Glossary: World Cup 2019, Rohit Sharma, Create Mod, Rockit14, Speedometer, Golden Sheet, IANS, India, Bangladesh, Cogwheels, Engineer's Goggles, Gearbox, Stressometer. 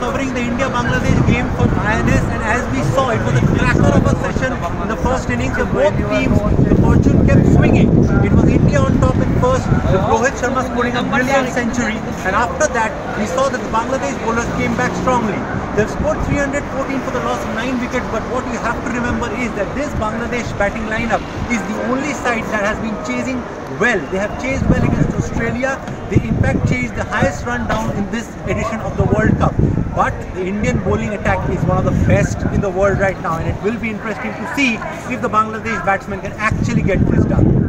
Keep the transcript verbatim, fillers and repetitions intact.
covering the India-Bangladesh game for I A N S, and as we saw, it was a cracker of a session in the first innings of both teams. The fortune kept swinging. It was India on top in first, with Prohech Sharma scoring a brilliant century, and after that, we saw that the Bangladesh bowlers came back strongly. They've scored three hundred fourteen for the loss of nine wickets, but what you have to remember is that this Bangladesh batting lineup is the only side that has been chasing well. They have chased well against Australia. They in fact chased the highest run down in this edition of the World Cup. But the Indian bowling attack is one of the best in the world right now, and it will be interesting to see if the Bangladesh batsmen can actually get this done.